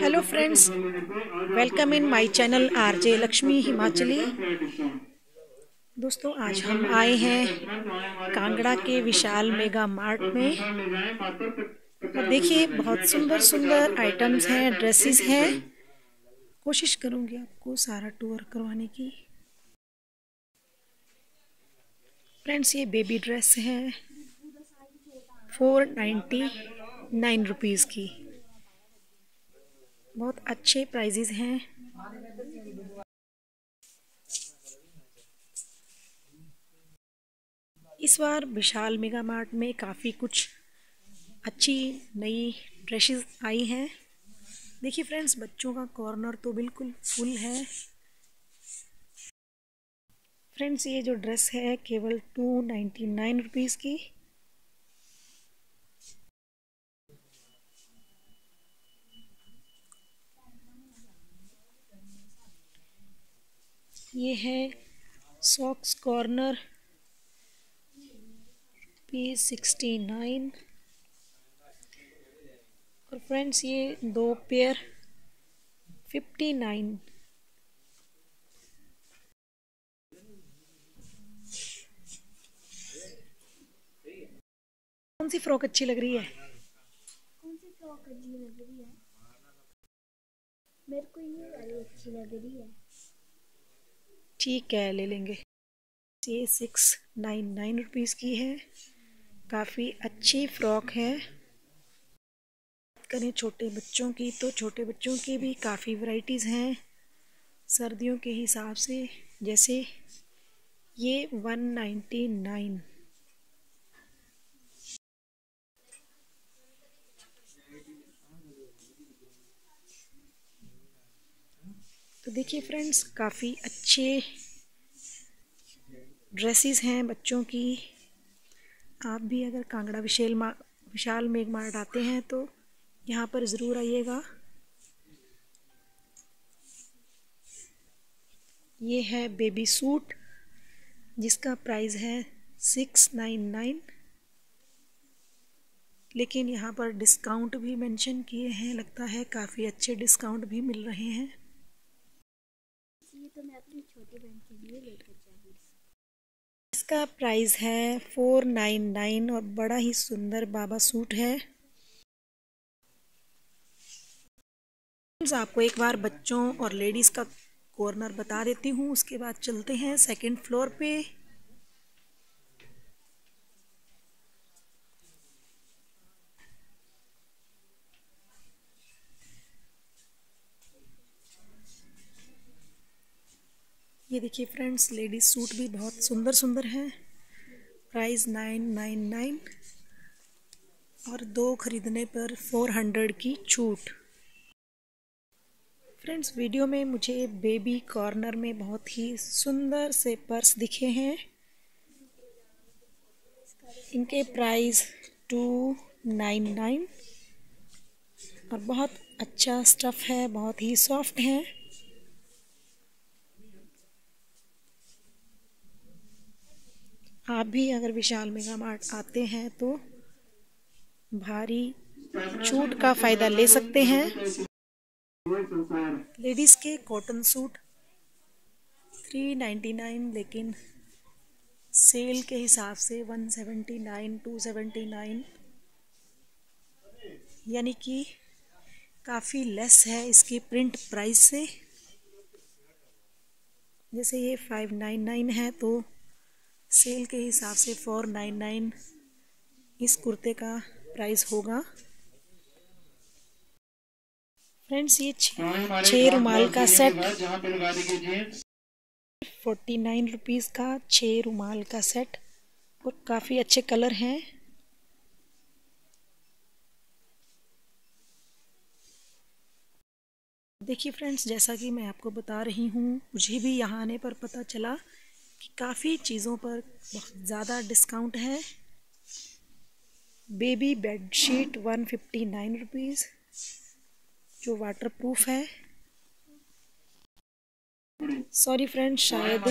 Hello friends, welcome in my channel RJ Lakshmi Himachali. दोस्तों, आज हम आए हैं कांगड़ा के विशाल मेगा मार्ट में। देखिए, बहुत सुंदर सुंदर आइटम्स हैं, ड्रेसेस हैं। कोशिश करूंगी आपको सारा टूर करवाने की। फ्रेंड्स, ये बेबी ड्रेस है 499 रुपीज़ की। बहुत अच्छे प्राइजेस हैं। इस बार विशाल मेगा मार्ट में काफ़ी कुछ अच्छी नई ड्रेसेस आई हैं। देखिए फ्रेंड्स, बच्चों का कॉर्नर तो बिल्कुल फुल है। फ्रेंड्स, ये जो ड्रेस है केवल 299 रुपीज़ की। ये है सॉक्स कॉर्नर P69। और फ्रेंड्स, ये दो पेयर 59। कौन सी फ्रॉक अच्छी लग रही है? मेरे को ये वाली अच्छी लग रही है। ठीक है, ले लेंगे। ये 699 रुपीज़ की है। काफ़ी अच्छी फ्रॉक है। बात करें छोटे बच्चों की, तो छोटे बच्चों की भी काफ़ी वैरायटीज़ हैं सर्दियों के हिसाब से। जैसे ये 199। तो देखिए फ्रेंड्स, काफ़ी अच्छे ड्रेसेस हैं बच्चों की। आप भी अगर कांगड़ा विशाल मेगा मार्ट आते हैं तो यहाँ पर ज़रूर आइएगा। ये है बेबी सूट, जिसका प्राइस है 699, लेकिन यहाँ पर डिस्काउंट भी मेंशन किए हैं। लगता है काफ़ी अच्छे डिस्काउंट भी मिल रहे हैं। तो मैं अपनी छोटी बहन के लिए लेकर जाऊंगी। इसका प्राइस है 499 और बड़ा ही सुंदर बाबा सूट है। आपको एक बार बच्चों और लेडीज़ का कॉर्नर बता देती हूँ, उसके बाद चलते हैं सेकंड फ्लोर पे। ये देखिए फ्रेंड्स, लेडीज सूट भी बहुत सुंदर सुंदर हैं। प्राइस 999 और दो खरीदने पर 400 की छूट। फ्रेंड्स, वीडियो में मुझे बेबी कॉर्नर में बहुत ही सुंदर से पर्स दिखे हैं। इनके प्राइस 299 और बहुत अच्छा स्टफ़ है, बहुत ही सॉफ्ट है। आप भी अगर विशाल मेगा मार्ट आते हैं तो भारी छूट का फ़ायदा ले सकते हैं। लेडीज़ के कॉटन सूट 399, लेकिन सेल के हिसाब से 179, 279, यानी कि काफ़ी लेस है इसकी प्रिंट प्राइस से। जैसे ये 599 है तो सेल के हिसाब से 499 इस कुर्ते का प्राइस होगा। फ्रेंड्स, ये 6 रुमाल का सेट 49 रुपीज़ का। 6 रुमाल का सेट और काफ़ी अच्छे कलर हैं। देखिए फ्रेंड्स, जैसा कि मैं आपको बता रही हूँ, मुझे भी यहाँ आने पर पता चला काफ़ी चीज़ों पर बहुत ज़्यादा डिस्काउंट है। बेबी बेडशीट 159 रुपीज़, जो वाटरप्रूफ है। सॉरी फ्रेंड्स, शायद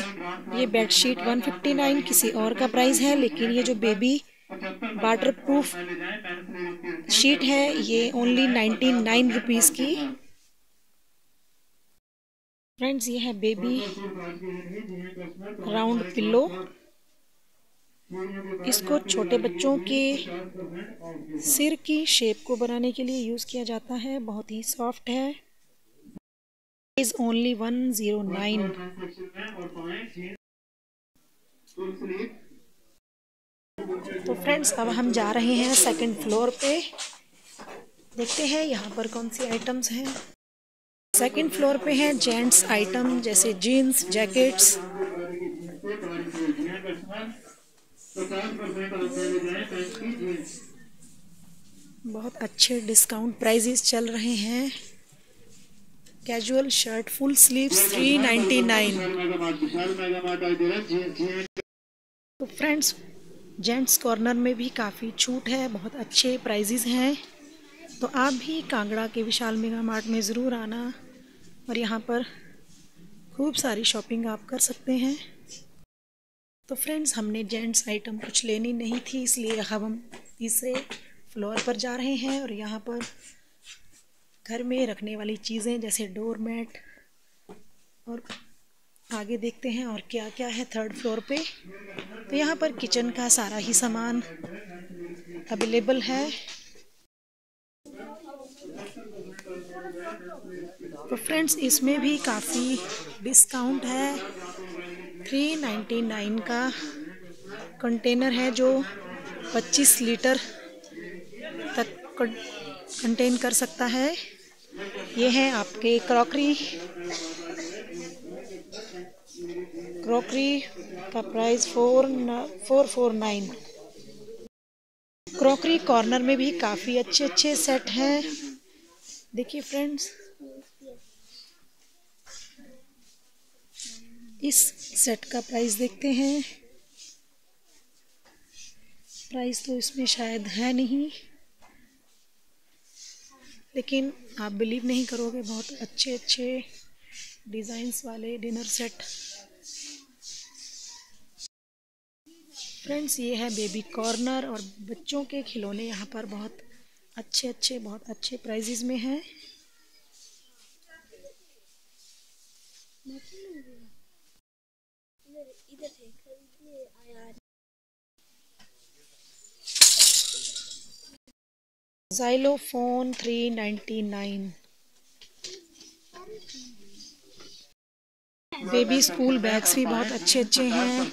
ये बेडशीट 159 किसी और का प्राइस है, लेकिन ये जो बेबी वाटर प्रूफ शीट है ये ओनली 99 रुपीस की। फ्रेंड्स ये है बेबी राउंड पिलो, इसको छोटे बच्चों के सिर की शेप को बनाने के लिए यूज़ किया जाता है, बहुत ही सॉफ्ट है। Is only 109। तो फ्रेंड्स अब हम जा रहे हैं सेकंड फ्लोर पे, देखते हैं यहाँ पर कौन सी आइटम्स हैं। सेकंड फ्लोर पे हैं जेंट्स आइटम जैसे जीन्स, जैकेट्स। बहुत अच्छे डिस्काउंट प्राइजेस चल रहे हैं। Casual shirt full sleeves 399। तो फ्रेंड्स जेंट्स कॉर्नर में भी काफ़ी छूट है, बहुत अच्छे प्राइजेस हैं। तो आप भी कांगड़ा के विशाल मेगा मार्ट में ज़रूर आना और यहाँ पर खूब सारी शॉपिंग आप कर सकते हैं। तो फ्रेंड्स हमने जेंट्स आइटम कुछ लेनी नहीं थी, इसलिए अब हम तीसरे फ्लोर पर जा रहे हैं और यहाँ पर घर में रखने वाली चीज़ें जैसे डोरमैट और आगे देखते हैं और क्या क्या है थर्ड फ्लोर पे। तो यहाँ पर किचन का सारा ही सामान अवेलेबल है। तो फ्रेंड्स इसमें भी काफ़ी डिस्काउंट है, 399 का कंटेनर है जो 25 लीटर तक कंटेन कर सकता है। ये है आपके क्रॉकरी का प्राइस 449। क्रॉकरी कॉर्नर में भी काफ़ी अच्छे अच्छे सेट हैं। देखिए फ्रेंड्स इस सेट का प्राइस देखते हैं, प्राइस तो इसमें शायद है नहीं, लेकिन आप बिलीव नहीं करोगे बहुत अच्छे अच्छे डिज़ाइंस वाले डिनर सेट। फ्रेंड्स ये है बेबी कॉर्नर और बच्चों के खिलौने यहाँ पर बहुत अच्छे प्राइजेस में हैं। ज़ाइलोफोन 399। बेबी स्कूल बैग्स भी बहुत अच्छे अच्छे हैं,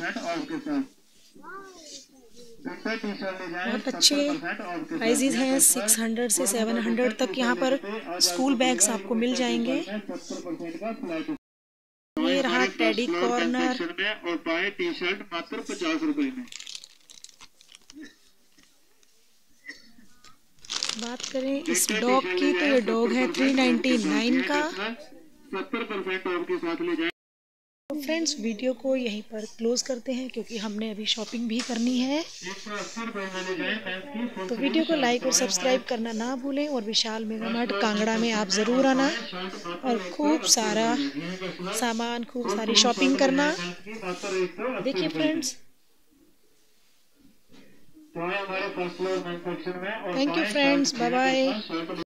बहुत अच्छे प्राइजेस हैं, 600 से 700 तक यहाँ पर स्कूल बैग्स आपको मिल जाएंगे। ये रहा टेडी कॉर्नर में और पाए टी शर्ट मात्र 50 रुपए में। बात करें इस डॉग की तो ये डॉग है 399 का। 70% ऑफ के साथ ले जाए। तो फ्रेंड्स वीडियो को यहीं पर क्लोज करते हैं क्योंकि हमने अभी शॉपिंग भी करनी है। तो वीडियो को लाइक और सब्सक्राइब करना ना भूलें और विशाल मेगा मार्ट कांगड़ा में आप ज़रूर आना और खूब सारा सामान, खूब सारी शॉपिंग करना। देखिए friends thank you friends, bye bye.